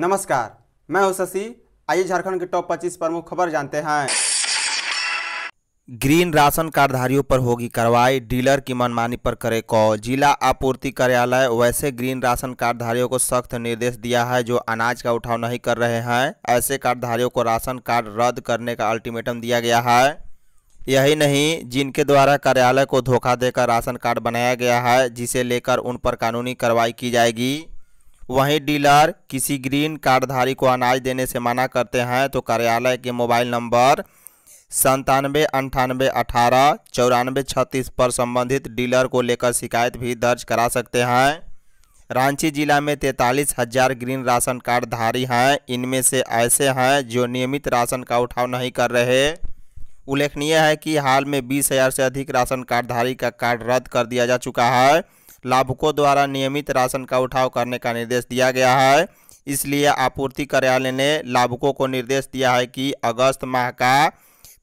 नमस्कार, मैं हूं शशि। आइए झारखंड के टॉप 25 प्रमुख खबर जानते हैं। ग्रीन राशन कार्डधारियों पर होगी कार्रवाई, डीलर की मनमानी पर करे कॉल। जिला आपूर्ति कार्यालय वैसे ग्रीन राशन कार्डधारियों को सख्त निर्देश दिया है जो अनाज का उठाव नहीं कर रहे हैं। ऐसे कार्डधारियों को राशन कार्ड रद्द करने का अल्टीमेटम दिया गया है। यही नहीं, जिनके द्वारा कार्यालय को धोखा देकर राशन कार्ड बनाया गया है, जिसे लेकर उन पर कानूनी कार्रवाई की जाएगी। वहीं डीलर किसी ग्रीन कार्डधारी को अनाज देने से मना करते हैं तो कार्यालय के मोबाइल नंबर 9798189436 पर संबंधित डीलर को लेकर शिकायत भी दर्ज करा सकते हैं। रांची जिला में 43,000 ग्रीन राशन कार्डधारी हैं। इनमें से ऐसे हैं जो नियमित राशन का उठाव नहीं कर रहे। उल्लेखनीय है कि हाल में 20,000 से अधिक राशन कार्डधारी का कार्ड रद्द कर दिया जा चुका है। लाभुकों द्वारा नियमित राशन का उठाव करने का निर्देश दिया गया है, इसलिए आपूर्ति कार्यालय ने लाभुकों को निर्देश दिया है कि अगस्त माह का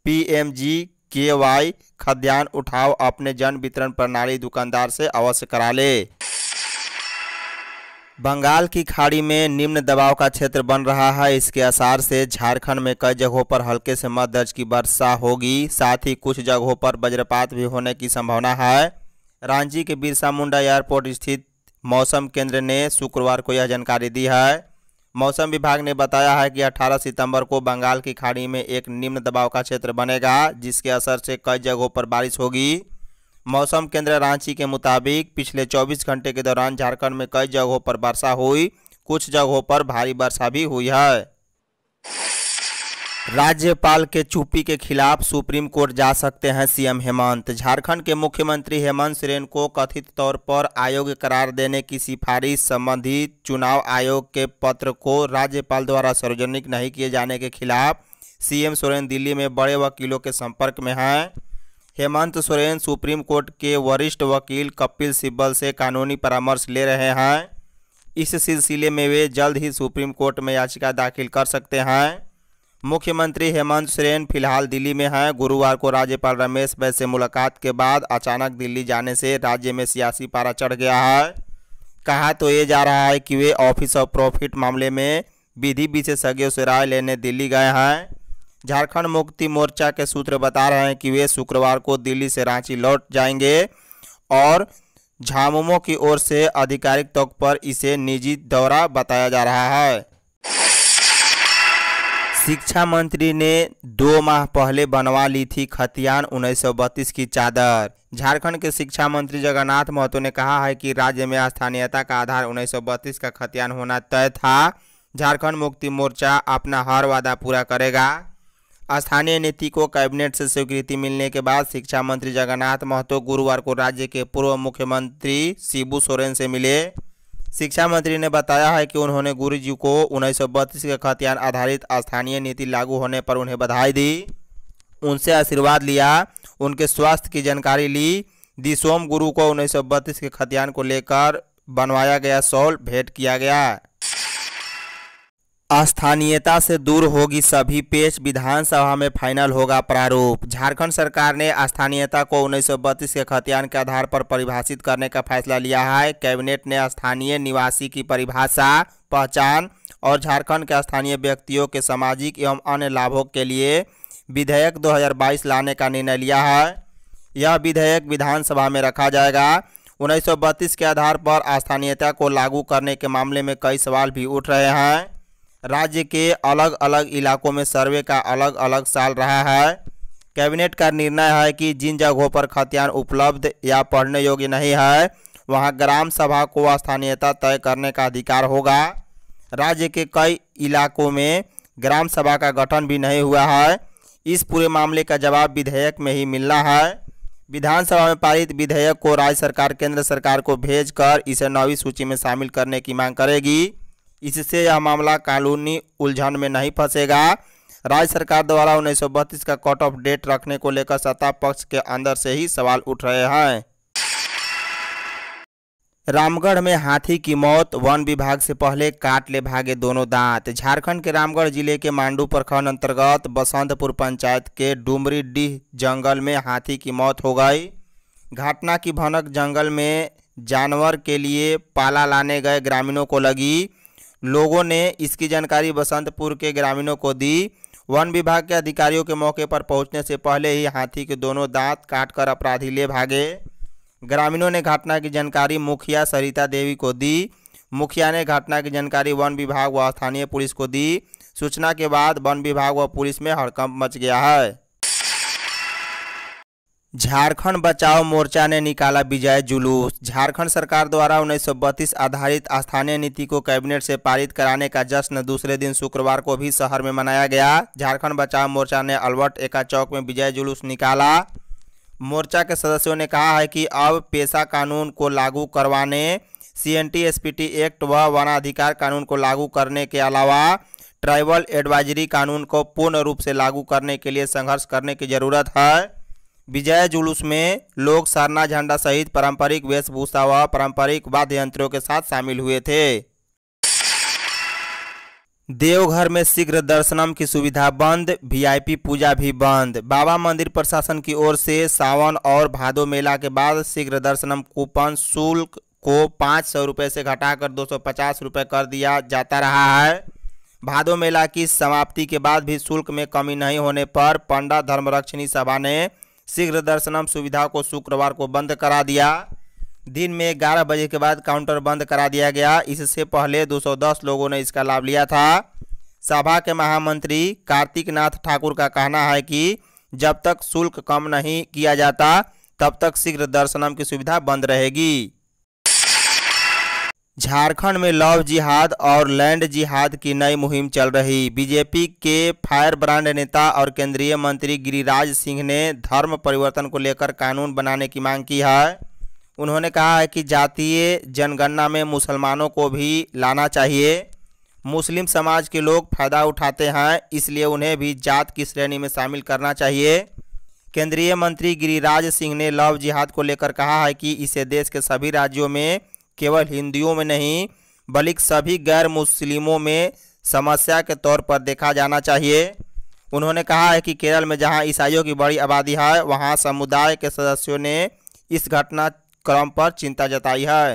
PMGKY खाद्यान्न उठाव अपने जन वितरण प्रणाली दुकानदार से अवश्य करा ले। बंगाल की खाड़ी में निम्न दबाव का क्षेत्र बन रहा है। इसके असर से झारखंड में कई जगहों पर हल्के से मध्य दर्ज की वर्षा होगी, साथ ही कुछ जगहों पर वज्रपात भी होने की संभावना है। रांची के बिरसा मुंडा एयरपोर्ट स्थित मौसम केंद्र ने शुक्रवार को यह जानकारी दी है। मौसम विभाग ने बताया है कि 18 सितंबर को बंगाल की खाड़ी में एक निम्न दबाव का क्षेत्र बनेगा, जिसके असर से कई जगहों पर बारिश होगी। मौसम केंद्र रांची के मुताबिक पिछले 24 घंटे के दौरान झारखंड में कई जगहों पर वर्षा हुई, कुछ जगहों पर भारी वर्षा भी हुई है। राज्यपाल के चुप्पी के खिलाफ सुप्रीम कोर्ट जा सकते हैं सीएम हेमंत। झारखंड के मुख्यमंत्री हेमंत सोरेन को कथित तौर पर अयोग्य करार देने की सिफारिश संबंधी चुनाव आयोग के पत्र को राज्यपाल द्वारा सार्वजनिक नहीं किए जाने के खिलाफ सीएम सोरेन दिल्ली में बड़े वकीलों के संपर्क में हैं। हेमंत सोरेन सुप्रीम कोर्ट के वरिष्ठ वकील कपिल सिब्बल से कानूनी परामर्श ले रहे हैं। इस सिलसिले में वे जल्द ही सुप्रीम कोर्ट में याचिका दाखिल कर सकते हैं। मुख्यमंत्री हेमंत सोरेन फिलहाल दिल्ली में हैं। गुरुवार को राज्यपाल रमेश बैस से मुलाकात के बाद अचानक दिल्ली जाने से राज्य में सियासी पारा चढ़ गया है। कहा तो ये जा रहा है कि वे ऑफिस ऑफ प्रॉफिट मामले में विधि विशेषज्ञों से राय लेने दिल्ली गए हैं। झारखंड मुक्ति मोर्चा के सूत्र बता रहे हैं कि वे शुक्रवार को दिल्ली से रांची लौट जाएंगे और झामुमो की ओर से आधिकारिक तौर पर इसे निजी दौरा बताया जा रहा है। शिक्षा मंत्री ने 2 माह पहले बनवा ली थी खतियान 1932 की चादर। झारखंड के शिक्षा मंत्री जगन्नाथ महतो ने कहा है कि राज्य में स्थानीयता का आधार 1932 का खतियान होना तय था। झारखंड मुक्ति मोर्चा अपना हर वादा पूरा करेगा। स्थानीय नीति को कैबिनेट से स्वीकृति मिलने के बाद शिक्षा मंत्री जगन्नाथ महतो गुरुवार को राज्य के पूर्व मुख्यमंत्री सिबू सोरेन से मिले। शिक्षा मंत्री ने बताया है कि उन्होंने गुरु जी को 1932 के खतियान आधारित स्थानीय नीति लागू होने पर उन्हें बधाई दी, उनसे आशीर्वाद लिया, उनके स्वास्थ्य की जानकारी ली। दिसोम गुरु को 1932 के खतियान को लेकर बनवाया गया शॉल भेंट किया गया। स्थानीयता से दूर होगी सभी पेच, विधानसभा में फाइनल होगा प्रारूप। झारखंड सरकार ने स्थानीयता को 1932 के खतियान के आधार पर परिभाषित करने का फैसला लिया है। कैबिनेट ने स्थानीय निवासी की परिभाषा, पहचान और झारखंड के स्थानीय व्यक्तियों के सामाजिक एवं अन्य लाभों के लिए विधेयक 2022 लाने का निर्णय लिया है। यह विधेयक विधानसभा में रखा जाएगा। 1932 के आधार पर स्थानीयता को लागू करने के मामले में कई सवाल भी उठ रहे हैं। राज्य के अलग अलग इलाकों में सर्वे का अलग अलग साल रहा है। कैबिनेट का निर्णय है कि जिन जगहों पर खतियान उपलब्ध या पढ़ने योग्य नहीं है, वहां ग्राम सभा को स्थानीयता तय करने का अधिकार होगा। राज्य के कई इलाकों में ग्राम सभा का गठन भी नहीं हुआ है। इस पूरे मामले का जवाब विधेयक में ही मिलना है। विधानसभा में पारित विधेयक को राज्य सरकार केंद्र सरकार को भेजकर इसे 9वीं सूची में शामिल करने की मांग करेगी। इससे यह मामला कानूनी उलझन में नहीं फंसेगा। राज्य सरकार द्वारा 1932 का कट ऑफ डेट रखने को लेकर सत्ता पक्ष के अंदर से ही सवाल उठ रहे हैं। रामगढ़ में हाथी की मौत, वन विभाग से पहले काट ले भागे दोनों दांत। झारखंड के रामगढ़ जिले के मांडू प्रखंड अंतर्गत बसंतपुर पंचायत के डुमरीडीह जंगल में हाथी की मौत हो गई। घटना की भनक जंगल में जानवर के लिए पाला लाने गए ग्रामीणों को लगी। लोगों ने इसकी जानकारी बसंतपुर के ग्रामीणों को दी। वन विभाग के अधिकारियों के मौके पर पहुंचने से पहले ही हाथी के दोनों दांत काटकर अपराधी ले भागे। ग्रामीणों ने घटना की जानकारी मुखिया सरिता देवी को दी। मुखिया ने घटना की जानकारी वन विभाग व स्थानीय पुलिस को दी। सूचना के बाद वन विभाग व पुलिस में हड़कंप मच गया है। झारखंड बचाओ मोर्चा ने निकाला विजय जुलूस। झारखंड सरकार द्वारा 1932 आधारित स्थानीय नीति को कैबिनेट से पारित कराने का जश्न दूसरे दिन शुक्रवार को भी शहर में मनाया गया। झारखंड बचाओ मोर्चा ने अल्बर्ट एक्का चौक में विजय जुलूस निकाला। मोर्चा के सदस्यों ने कहा है कि अब पेशा कानून को लागू करवाने, CNT SPT एक्ट व वनाधिकार कानून को लागू करने के अलावा ट्राइबल एडवाइजरी कानून को पूर्ण रूप से लागू करने के लिए संघर्ष करने की जरूरत है। विजय जुलूस में लोग सरना झंडा सहित पारंपरिक वेशभूषा व पारंपरिक वाद्य यंत्रों के साथ शामिल हुए थे। देवघर में शीघ्र दर्शनम की सुविधा बंद, VIP पूजा भी बंद। बाबा मंदिर प्रशासन की ओर से सावन और भादो मेला के बाद शीघ्र दर्शनम कूपन शुल्क को 500 रुपये से घटाकर 250 रुपये कर दिया जाता रहा है। भादो मेला की समाप्ति के बाद भी शुल्क में कमी नहीं होने पर पंडा धर्मरक्षिणी सभा ने शीघ्र दर्शनम सुविधा को शुक्रवार को बंद करा दिया। दिन में 11 बजे के बाद काउंटर बंद करा दिया गया। इससे पहले 210 लोगों ने इसका लाभ लिया था। सभा के महामंत्री कार्तिक नाथ ठाकुर का कहना है कि जब तक शुल्क कम नहीं किया जाता तब तक शीघ्र दर्शनम की सुविधा बंद रहेगी। झारखंड में लव जिहाद और लैंड जिहाद की नई मुहिम चल रही। बीजेपी के फायर ब्रांड नेता और केंद्रीय मंत्री गिरिराज सिंह ने धर्म परिवर्तन को लेकर कानून बनाने की मांग की है। उन्होंने कहा है कि जातीय जनगणना में मुसलमानों को भी लाना चाहिए। मुस्लिम समाज के लोग फायदा उठाते हैं, इसलिए उन्हें भी जात की श्रेणी में शामिल करना चाहिए। केंद्रीय मंत्री गिरिराज सिंह ने लव जिहाद को लेकर कहा है कि इसे देश के सभी राज्यों में केवल हिंदुओं में नहीं बल्कि सभी गैर मुस्लिमों में समस्या के तौर पर देखा जाना चाहिए। उन्होंने कहा है कि केरल में जहां ईसाइयों की बड़ी आबादी है वहां समुदाय के सदस्यों ने इस घटनाक्रम पर चिंता जताई है।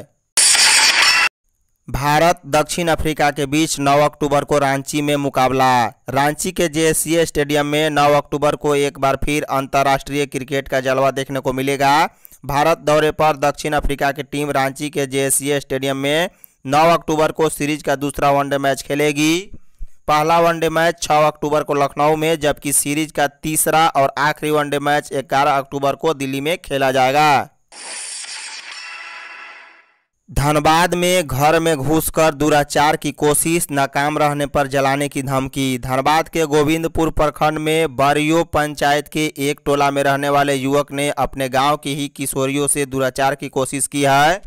भारत दक्षिण अफ्रीका के बीच 9 अक्टूबर को रांची में मुकाबला। रांची के JCD स्टेडियम में 9 अक्टूबर को एक बार फिर अंतर्राष्ट्रीय क्रिकेट का जलवा देखने को मिलेगा। भारत दौरे पर दक्षिण अफ्रीका की टीम रांची के JCD स्टेडियम में 9 अक्टूबर को सीरीज का दूसरा वनडे मैच खेलेगी। पहला वनडे मैच 6 अक्टूबर को लखनऊ में, जबकि सीरीज का तीसरा और आखिरी वनडे मैच 11 अक्टूबर को दिल्ली में खेला जाएगा। धनबाद में घर में घुसकर दुराचार की कोशिश नाकाम रहने पर जलाने की धमकी। धनबाद के गोविंदपुर प्रखंड में बरियो पंचायत के एक टोला में रहने वाले युवक ने अपने गांव की ही किशोरियों से दुराचार की कोशिश की है।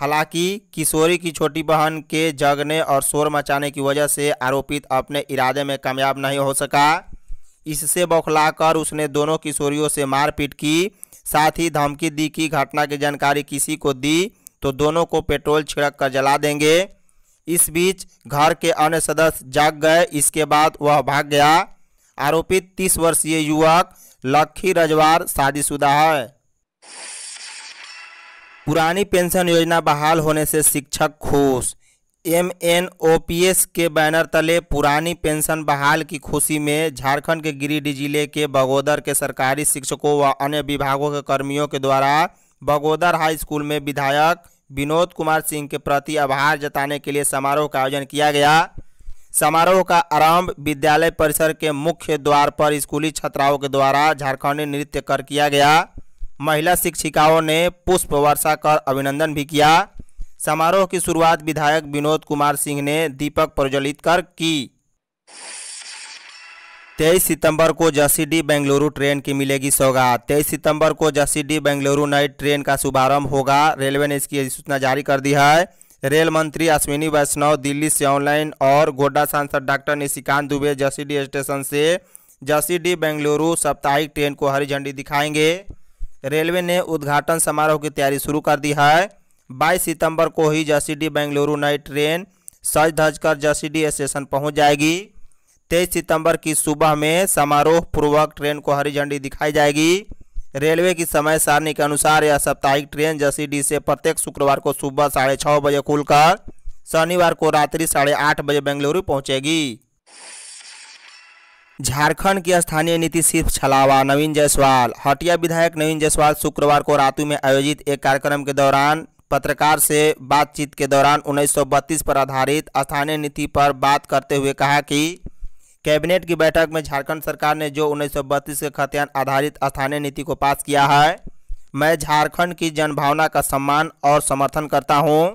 हालांकि किशोरी की छोटी बहन के जगने और शोर मचाने की वजह से आरोपित अपने इरादे में कामयाब नहीं हो सका। इससे बौखलाकर उसने दोनों किशोरियों से मारपीट की, साथ ही धमकी दी कि घटना की जानकारी किसी को दी तो दोनों को पेट्रोल छिड़क कर जला देंगे। इस बीच घर के अन्य सदस्य जाग गए, इसके बाद वह भाग गया। आरोपित 30 वर्षीय युवक लखी रजवार शादीशुदा है। पुरानी पेंशन योजना बहाल होने से शिक्षक खुश। MNOPS के बैनर तले पुरानी पेंशन बहाल की खुशी में झारखंड के गिरिडीह जिले के बगोदर के सरकारी शिक्षकों व अन्य विभागों के कर्मियों के द्वारा बगोदर हाई स्कूल में विधायक विनोद कुमार सिंह के प्रति आभार जताने के लिए समारोह का आयोजन किया गया। समारोह का आरंभ विद्यालय परिसर के मुख्य द्वार पर स्कूली छात्राओं के द्वारा झारखंडी नृत्य कर किया गया। महिला शिक्षिकाओं ने पुष्प वर्षा कर अभिनंदन भी किया। समारोह की शुरुआत विधायक विनोद कुमार सिंह ने दीपक प्रज्वलित कर की। 23 सितंबर को JCD बेंगलुरु ट्रेन की मिलेगी सौगात। 23 सितंबर को JCD बेंगलुरु नई ट्रेन का शुभारंभ होगा। रेलवे ने इसकी सूचना जारी कर दी है। रेल मंत्री अश्विनी वैष्णव दिल्ली से ऑनलाइन और गोड्डा सांसद doctor Nishikant Dubey JCD station से JCD बेंगलुरु साप्ताहिक ट्रेन को हरी झंडी दिखाएंगे। रेलवे ने उद्घाटन समारोह की तैयारी शुरू कर दी है। 22 सितंबर को ही JCD बेंगलुरु नई ट्रेन सज धज कर JCD स्टेशन पहुँच जाएगी। 23 सितंबर की सुबह में समारोह पूर्वक ट्रेन को हरी झंडी दिखाई जाएगी। रेलवे की समय सारणी के अनुसार यह साप्ताहिक ट्रेन JCD से प्रत्येक शुक्रवार को सुबह 6:30 बजे खुलकर शनिवार को रात्रि 8:30 बजे बेंगलुरु पहुंचेगी। झारखंड की स्थानीय नीति सिर्फ छलावा, नवीन जायसवाल। हटिया विधायक नवीन जायसवाल शुक्रवार को रातू में आयोजित एक कार्यक्रम के दौरान पत्रकार से बातचीत के दौरान 1932 पर आधारित स्थानीय नीति पर बात करते हुए कहा कि कैबिनेट की बैठक में झारखंड सरकार ने जो 1932 के खतियान आधारित स्थानीय नीति को पास किया है, मैं झारखंड की जनभावना का सम्मान और समर्थन करता हूँ।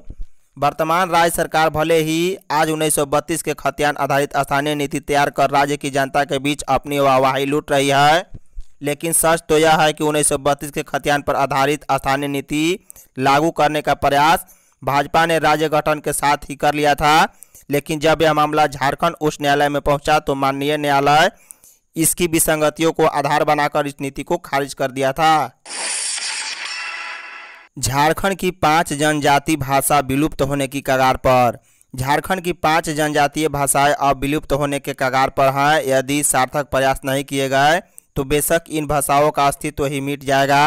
वर्तमान राज्य सरकार भले ही आज 1932 के खतियान आधारित स्थानीय नीति तैयार कर राज्य की जनता के बीच अपनी वाहवाही लूट रही है, लेकिन सच तो यह है कि 1932 के खतियान पर आधारित स्थानीय नीति लागू करने का प्रयास भाजपा ने राज्य गठन के साथ ही कर लिया था, लेकिन जब यह मामला झारखंड उच्च न्यायालय में पहुंचा तो माननीय न्यायालय इसकी विसंगतियों को आधार बनाकर इस नीति को खारिज कर दिया था। झारखंड की 5 जनजातीय भाषा विलुप्त होने की कगार पर। झारखंड की 5 जनजातीय भाषाएं अब विलुप्त होने के कगार पर हैं। यदि सार्थक प्रयास नहीं किए गए तो बेशक इन भाषाओं का अस्तित्व ही मिट जाएगा।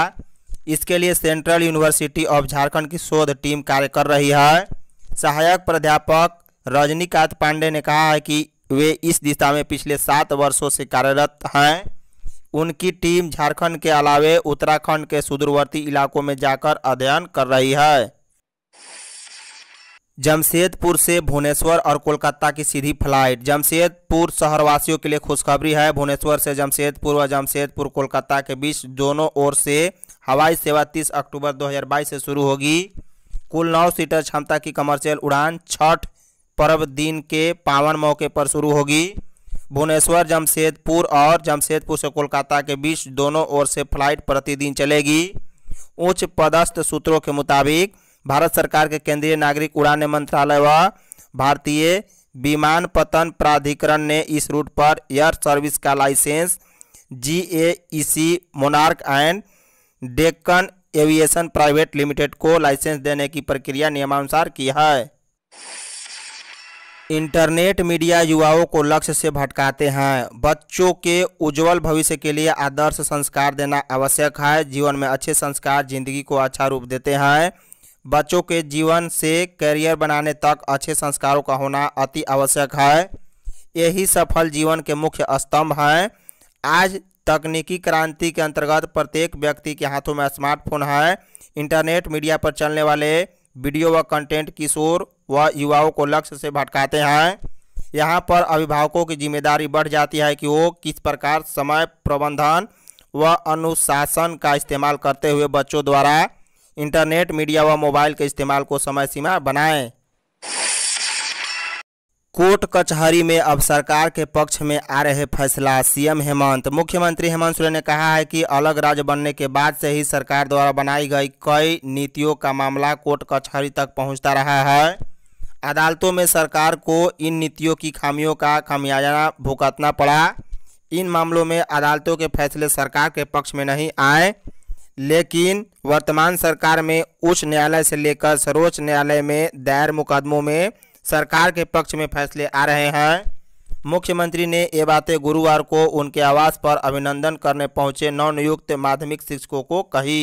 इसके लिए सेंट्रल यूनिवर्सिटी ऑफ झारखंड की शोध टीम कार्य कर रही है। सहायक प्राध्यापक रजनीकांत पांडे ने कहा है कि वे इस दिशा में पिछले 7 वर्षों से कार्यरत हैं। उनकी टीम झारखंड के अलावे उत्तराखंड के सुदूरवर्ती इलाकों में जाकर अध्ययन कर रही है। जमशेदपुर से भुवनेश्वर और कोलकाता की सीधी फ्लाइट। जमशेदपुर शहरवासियों के लिए खुशखबरी है। भुवनेश्वर से जमशेदपुर व जमशेदपुर कोलकाता के बीच दोनों ओर से हवाई सेवा 30 अक्टूबर 2022 से शुरू होगी। कुल 9 सीटर क्षमता की कमर्शियल उड़ान छठ पर्व दिन के पावन मौके पर शुरू होगी। भुवनेश्वर जमशेदपुर और जमशेदपुर से कोलकाता के बीच दोनों ओर से फ्लाइट प्रतिदिन चलेगी। उच्च पदस्थ सूत्रों के मुताबिक भारत सरकार के केंद्रीय नागरिक उड़ान मंत्रालय व भारतीय विमानपत्तन प्राधिकरण ने इस रूट पर एयर सर्विस का licence GAEC Monarch and Deccan aviation private limited को लाइसेंस देने की प्रक्रिया नियमानुसार की है। इंटरनेट मीडिया युवाओं को लक्ष्य से भटकाते हैं। बच्चों के उज्जवल भविष्य के लिए आदर्श संस्कार देना आवश्यक है। जीवन में अच्छे संस्कार जिंदगी को अच्छा रूप देते हैं। बच्चों के जीवन से करियर बनाने तक अच्छे संस्कारों का होना अति आवश्यक है। यही सफल जीवन के मुख्य स्तंभ हैं। आज तकनीकी क्रांति के अंतर्गत प्रत्येक व्यक्ति के हाथों में स्मार्टफोन है। इंटरनेट मीडिया पर चलने वाले वीडियो व कंटेंट किशोर वह युवाओं को लक्ष्य से भटकाते हैं। यहाँ पर अभिभावकों की जिम्मेदारी बढ़ जाती है कि वो किस प्रकार समय प्रबंधन व अनुशासन का इस्तेमाल करते हुए बच्चों द्वारा इंटरनेट मीडिया व मोबाइल के इस्तेमाल को समय सीमा बनाएं। कोर्ट कचहरी में अब सरकार के पक्ष में आ रहे फैसला। सीएम हेमंत। मुख्यमंत्री हेमंत सोरेन ने कहा है कि अलग राज्य बनने के बाद से ही सरकार द्वारा बनाई गई कई नीतियों का मामला कोर्ट कचहरी तक पहुंचता रहा है। अदालतों में सरकार को इन नीतियों की खामियों का खामियाजा भुगतना पड़ा। इन मामलों में अदालतों के फैसले सरकार के पक्ष में नहीं आए, लेकिन वर्तमान सरकार में उच्च न्यायालय से लेकर सर्वोच्च न्यायालय में दायर मुकदमों में सरकार के पक्ष में फैसले आ रहे हैं। मुख्यमंत्री ने ये बातें गुरुवार को उनके आवास पर अभिनंदन करने पहुंचे नवनियुक्त माध्यमिक शिक्षकों को कही।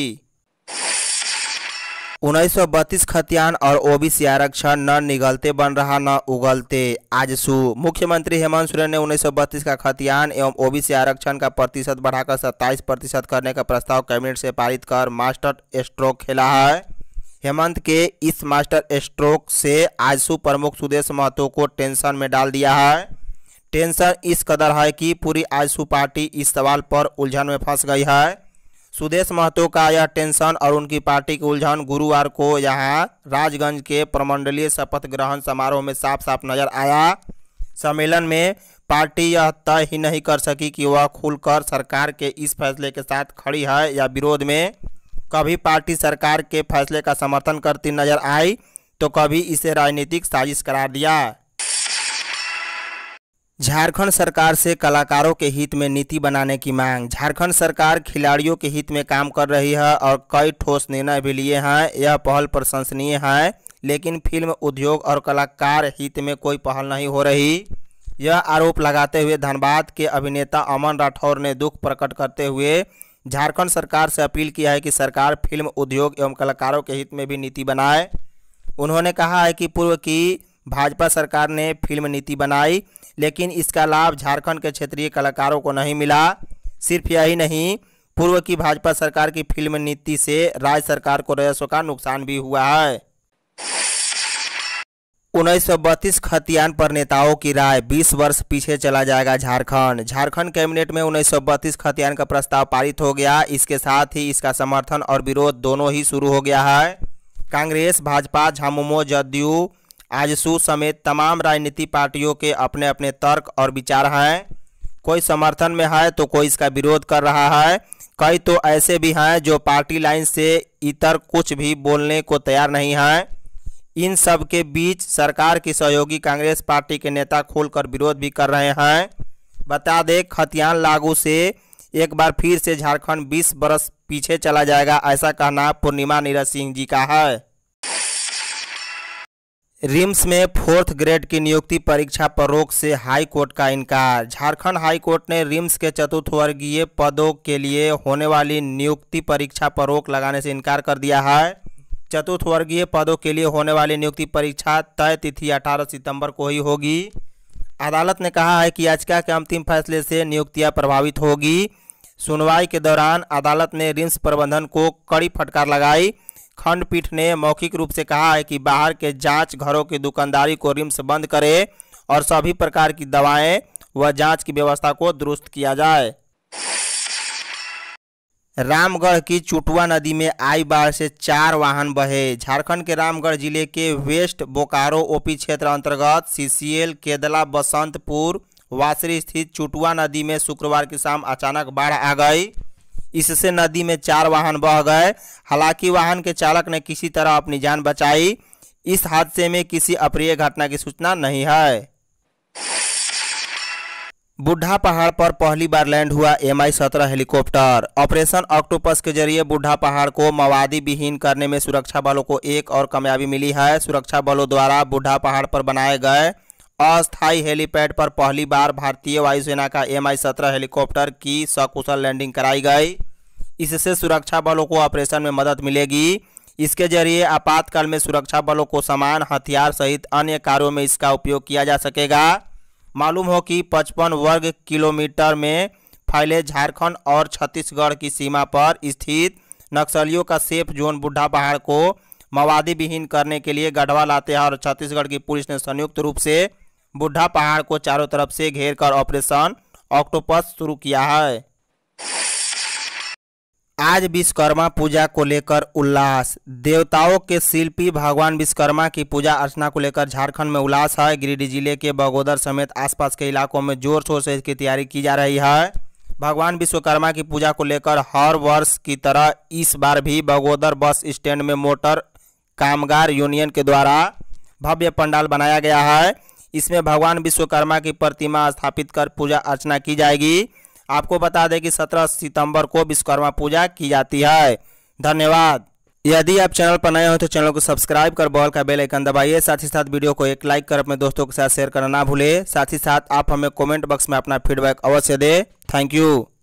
1932 खतियान और ओबीसी आरक्षण न निगलते बन रहा न उगलते। आजसू। मुख्यमंत्री हेमंत सोरेन ने 1932 का खतियान एवं ओबीसी आरक्षण का प्रतिशत बढ़ाकर 27% करने का प्रस्ताव कैबिनेट से पारित कर मास्टर स्ट्रोक खेला है। हेमंत के इस मास्टर स्ट्रोक से आजसू प्रमुख सुदेश महतो को टेंशन में डाल दिया है। टेंशन इस कदर है कि पूरी आजसू पार्टी इस सवाल पर उलझन में फंस गई है। सुदेश महतो का यह टेंशन और उनकी पार्टी की उलझन गुरुवार को यहां राजगंज के प्रमंडलीय शपथ ग्रहण समारोह में साफ साफ नजर आया। सम्मेलन में पार्टी यह तय ही नहीं कर सकी कि वह खुलकर सरकार के इस फैसले के साथ खड़ी है या विरोध में। कभी पार्टी सरकार के फैसले का समर्थन करती नजर आई तो कभी इसे राजनीतिक साजिश करार दिया। झारखंड सरकार से कलाकारों के हित में नीति बनाने की मांग। झारखंड सरकार खिलाड़ियों के हित में काम कर रही है और कई ठोस निर्णय भी लिए हैं। यह पहल प्रशंसनीय है, लेकिन फिल्म उद्योग और कलाकार हित में कोई पहल नहीं हो रही। यह आरोप लगाते हुए धनबाद के अभिनेता अमन राठौर ने दुख प्रकट करते हुए झारखंड सरकार से अपील किया है कि सरकार फिल्म उद्योग एवं कलाकारों के हित में भी नीति बनाए। उन्होंने कहा है कि पूर्व की भाजपा सरकार ने फिल्म नीति बनाई, लेकिन इसका लाभ झारखंड के क्षेत्रीय कलाकारों को नहीं मिला। सिर्फ यही नहीं, पूर्व की भाजपा सरकार की फिल्म नीति से राज्य सरकार को राजस्व का नुकसान भी हुआ है। 1932 खतियान पर नेताओं की राय, 20 वर्ष पीछे चला जाएगा झारखंड। झारखंड कैबिनेट में 1932 खतियान का प्रस्ताव पारित हो गया। इसके साथ ही इसका समर्थन और विरोध दोनों ही शुरू हो गया है। कांग्रेस, भाजपा, झामुमो, जदयू, आजसू समेत तमाम राजनीतिक पार्टियों के अपने अपने तर्क और विचार हैं। कोई समर्थन में है तो कोई इसका विरोध कर रहा है। कई तो ऐसे भी हैं जो पार्टी लाइन से इतर कुछ भी बोलने को तैयार नहीं हैं। इन सब के बीच सरकार की सहयोगी कांग्रेस पार्टी के नेता खुलकर विरोध भी कर रहे हैं। बता दें, खतियान लागू से एक बार फिर से झारखंड 20 वर्ष पीछे चला जाएगा, ऐसा कहना पूर्णिमा नीरज सिंह जी का है। रिम्स में 4th ग्रेड की नियुक्ति परीक्षा पर रोक से हाई कोर्ट का इनकार। झारखंड हाई कोर्ट ने रिम्स के 4th वर्गीय पदों के लिए होने वाली नियुक्ति परीक्षा पर रोक लगाने से इनकार कर दिया है। 4th वर्गीय पदों के लिए होने वाली नियुक्ति परीक्षा तय तिथि 18 सितंबर को ही होगी। अदालत ने कहा है कि याचिका के अंतिम फैसले से नियुक्तियां प्रभावित होगी। सुनवाई के दौरान अदालत ने रिम्स प्रबंधन को कड़ी फटकार लगाई। खंडपीठ ने मौखिक रूप से कहा है कि बाहर के जांच घरों की दुकानदारी को रिम्स बंद करे और सभी प्रकार की दवाएं व जाँच की व्यवस्था को दुरुस्त किया जाए। रामगढ़ की चुटवा नदी में आई बाढ़ से 4 वाहन बहे। झारखंड के रामगढ़ जिले के वेस्ट बोकारो ओपी क्षेत्र अंतर्गत सीसीएल, केदला, बसंतपुर, वासरी स्थित चुटवा नदी में शुक्रवार की शाम अचानक बाढ़ आ गई। इससे नदी में 4 वाहन बह गए। हालांकि वाहन के चालक ने किसी तरह अपनी जान बचाई। इस हादसे में किसी अप्रिय घटना की सूचना नहीं है। बुढ़ा पहाड़ पर पहली बार लैंड हुआ MI-17 हेलीकॉप्टर। ऑपरेशन ऑक्टोपस के जरिए बुढ़ा पहाड़ को माओवादी विहीन करने में सुरक्षा बलों को एक और कामयाबी मिली है। सुरक्षा बलों द्वारा बुढ़ा पहाड़ पर बनाए गए अस्थायी हेलीपैड पर पहली बार भारतीय वायुसेना का MI-17 हेलीकॉप्टर की सकुशल लैंडिंग कराई गई। इससे सुरक्षा बलों को ऑपरेशन में मदद मिलेगी। इसके जरिए आपातकाल में सुरक्षा बलों को सामान, हथियार सहित अन्य कार्यों में इसका उपयोग किया जा सकेगा। मालूम हो कि 55 वर्ग किलोमीटर में फैले झारखंड और छत्तीसगढ़ की सीमा पर स्थित नक्सलियों का सेफ जोन बुढ़ा पहाड़ को माओवादी विहीन करने के लिए गढ़वा लाते हैं और छत्तीसगढ़ की पुलिस ने संयुक्त रूप से बुढ़ा पहाड़ को चारों तरफ से घेर कर ऑपरेशन ऑक्टोपस शुरू किया है। आज विश्वकर्मा पूजा को लेकर उल्लास। देवताओं के शिल्पी भगवान विश्वकर्मा की पूजा अर्चना को लेकर झारखंड में उल्लास है। गिरिडीह जिले के बगोदर समेत आसपास के इलाकों में जोर शोर से इसकी तैयारी की जा रही है। भगवान विश्वकर्मा की पूजा को लेकर हर वर्ष की तरह इस बार भी बगोदर बस स्टैंड में मोटर कामगार यूनियन के द्वारा भव्य पंडाल बनाया गया है। इसमें भगवान विश्वकर्मा की प्रतिमा स्थापित कर पूजा अर्चना की जाएगी। आपको बता दें कि 17 सितंबर को विश्वकर्मा पूजा की जाती है। धन्यवाद। यदि आप चैनल पर नए हो तो चैनल को सब्सक्राइब कर बॉल का बेल आइकन दबाइए। साथ ही साथ वीडियो को एक लाइक कर अपने दोस्तों के साथ शेयर करना ना भूलें। साथ ही साथ आप हमें कमेंट बॉक्स में अपना फीडबैक अवश्य दें। Thank you.